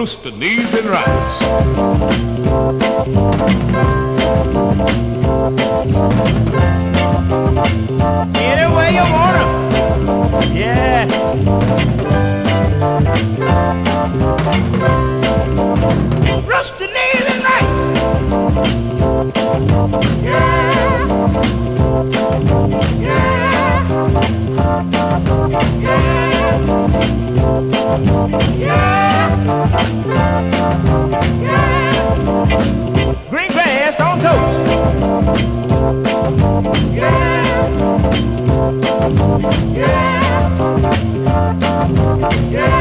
rooster knees and rights. Get away, you want 'em. Yeah. Rooster knees and rights. Yeah. Yeah. Yeah. Yeah. Yeah. Green grass on toast. Yeah. Yeah. Yeah.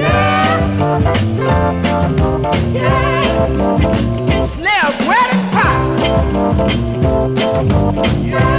Yeah. Yeah. Snail sweating pie. Yeah.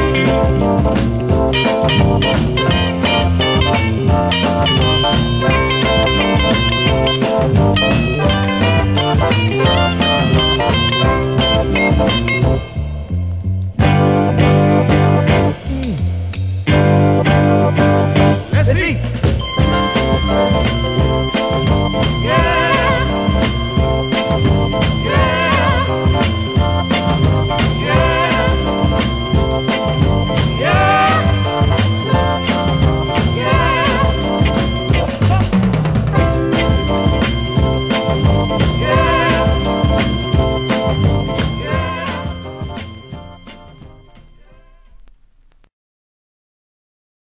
Yeah.